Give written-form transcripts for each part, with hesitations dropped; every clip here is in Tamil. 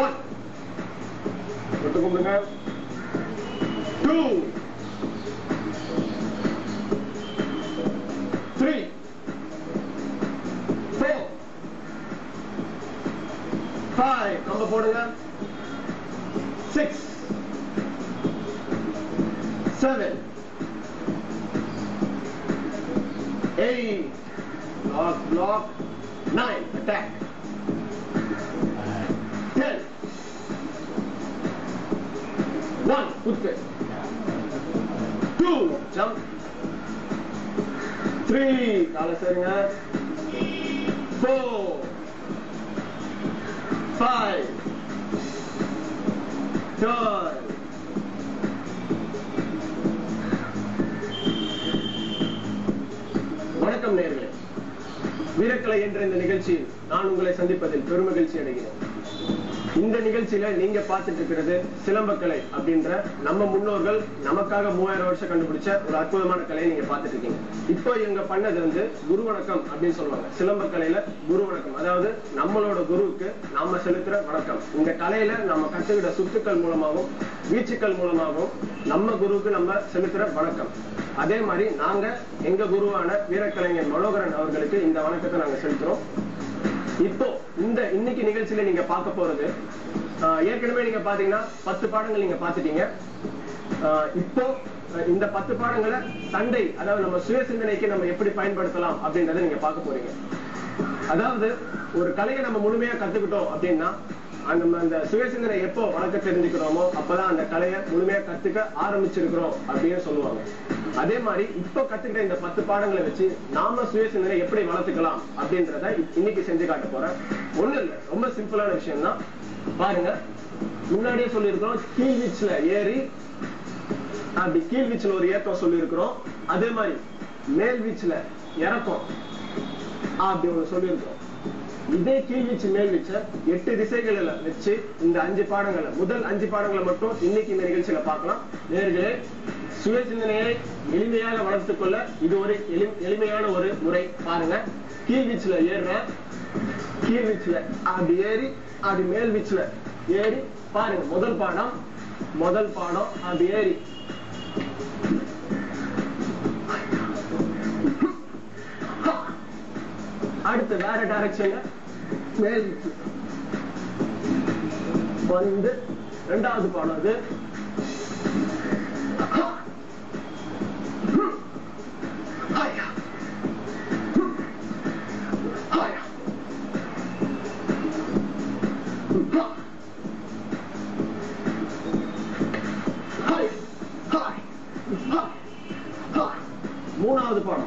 One. Bertekuk dengan. Two. Three. Four. Five. Number four dengan. Six. Seven. Eight. Block. Nine. Attack. 10. 1. Put there. 2. Jump. 3. Kala seringa. 4. 5. Turn. 1 நேர்களே. வீரக்கலை என்ற இந்த நிகழ்ச்சியில் நான் உங்களை சந்திப்பதில் பெருமகிழ்ச்சி அடைகிறேன். இந்த நிகழ்ச்சியில நீங்க பார்த்துட்டு இருக்கிறது சிலம்பக்கலை அப்படிங்கற நம்ம முன்னோர்கள் நமக்காக 3000 வருஷம் கண்டுபிடிச்ச ஒரு அற்புதமான கலையை நீங்க பார்த்துட்டு இருக்கீங்க. இப்போ இவங்க பண்ணது வந்து குரு வணக்கம் அப்படி சொல்வாங்க. சிலம்பக்கலையில குரு வணக்கம் அதாவது நம்மளோட குருவுக்கு நாம செலுத்துற வணக்கம். இந்த கலையில நம்ம கத்துக்கிட்ட சுத்துக்கள் மூலமாவும் வீச்சுக்கள் மூலமாவும் நம்ம குருவுக்கு நம்ம செலுத்துற வணக்கம். அதே மாதிரி நாங்க எங்க குருவான வீரக்கலைஞர் மனோகரன் அவர்களுக்கு இந்த வணக்கத்தை நாங்க செலுத்துறோம். இப்போ இந்த இன்னைக்கு நிகழ்ச்சியில நீங்க பார்க்க போறது ஏற்கனவே நீங்க பாத்தீங்கன்னா 10 பாடங்கள் நீங்க பாத்துட்டீங்க. இப்போ இந்த 10 பாடங்களை சண்டை அதாவது நம்ம சுய சிந்தனைக்கு நம்ம எப்படி பயன்படுத்தலாம் அப்படின்றத நீங்க பார்க்க போறீங்க. அதாவது ஒரு கலையை நம்ம முழுமையா கத்துக்கிட்டோம் அப்படின்னா நம்ம அந்த சுய சிந்தனை எப்போ வளர்க்க தெரிஞ்சுக்கிறோமோ அப்பதான் அந்த கலையை முழுமையா கத்துக்க ஆரம்பிச்சிருக்கிறோம் அப்படின்னு சொல்லுவாங்க. அதே மாதிரி இப்போ கத்துக்கிட்ட இந்த 10 பாடங்களை வச்சு நாம சுய சிந்தனை எப்படி வளர்த்துக்கலாம் அப்படின்றத இன்னைக்கு செஞ்சு காட்ட போறேன். ஒண்ணு இல்லை, ரொம்ப சிம்பிளான விஷயம் தான். பாருங்க, முன்னாடியே சொல்லியிருக்கிறோம், கீழ்வீச்சுல ஏறி அப்படி கீழ்வீச்சுல ஒரு ஏற்றம் சொல்லியிருக்கிறோம். அதே மாதிரி மேல் வீச்சுல இறக்கம் அப்படி ஒண்ணு சொல்லியிருக்கிறோம். இதே கீழ்வீச்சு மேல்வீச்ச 8 திசைகளில வச்சு இந்த 5 பாடங்களை முதல் 5 பாடங்களை மட்டும் இன்னைக்கு இந்த நிகழ்ச்சியில பார்க்கலாம். நேர்களே, சுய சிந்தனையை எளிமையாக வளர்த்துக் கொள்ள இது ஒரு எளிமையான ஒரு முறை. பாருங்க, கீழ்வீச்சுல ஏறுற கீழ்வீச்சுல அப்படி ஏறி அது மேல்வீச்சுல ஏறி பாருங்க. முதல் பாடம் அப்படி ஏறி அடுத்து வேற டைரக்ஷன்ல மேல் வீச்சு வந்து இரண்டாவது பாடம் அது மூணாவது பாடம்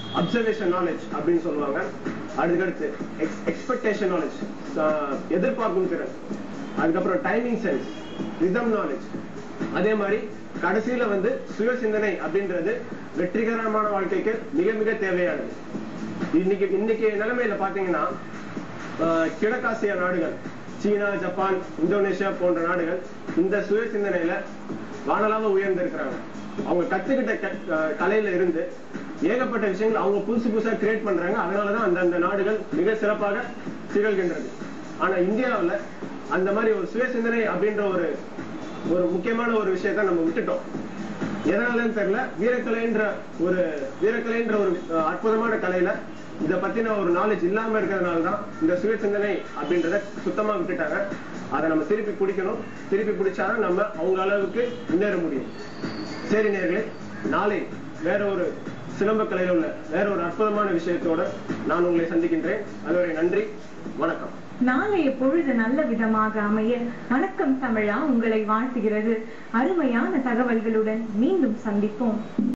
அப்சர்வேஷன் நாலேஜ் அப்படின்னு சொல்லுவாங்க. அதுக்கடுத்து எக்ஸ்பெக்டேஷன் நாலேஜ் எதிர்பார்க்கும் திறன், அதுக்கப்புறம் டைமிங் சென்ஸ் ரிதம் நாலேஜ். அதே மாதிரி கடைசியில வந்து சுய சிந்தனை அப்படின்றது வெற்றிகரமான வாழ்க்கைக்கு மிக மிக தேவையானது. இன்னைக்கு நிலைமையில பாத்தீங்கன்னா கிழக்காசிய நாடுகள் சீனா, ஜப்பான், இந்தோனேஷியா போன்ற நாடுகள் இந்த சுய சிந்தனையில வானளாவ உயர்ந்திருக்கிறாங்க. அவங்க கத்துக்கிட்ட கலையில இருந்து ஏகப்பட்ட விஷயங்கள் அவங்க புதுசா கிரியேட் பண்றாங்க. அதனாலதான் அந்த நாடுகள் மிக சிறப்பாக திகழ்கின்றது. ஆனா இந்தியாவில அந்த மாதிரி ஒரு சுய சிந்தனை அப்படின்ற ஒரு முக்கியமான ஒரு விஷயத்த நம்ம விட்டுட்டோம். எதனாலன்னு தெரியல வீரக்கலைன்ற ஒரு அற்புதமான கலையில இத பத்தின ஒரு knowledge இல்லாம இருக்கிறதுனால தான் இந்த சுய சிந்தனை அப்படின்றத சுத்தமா விட்டுட்டாங்க. அதை நம்ம திருப்பி பிடிக்கணும். திருப்பி பிடிச்சா தான் நம்ம அவங்க அளவுக்கு முன்னேற முடியும். சரி நேயர்களே, நாளை வேற ஒரு சிலம்ப கலையில உள்ள வேற ஒரு அற்புதமான விஷயத்தோட நான் உங்களை சந்திக்கின்றேன். அதுவரை நன்றி, வணக்கம். நாளைய பொழுது நல்ல விதமாக அமைய வணக்கம் தமிழா உங்களை வாழ்த்துகிறது. அருமையான தகவல்களுடன் மீண்டும் சந்திப்போம்.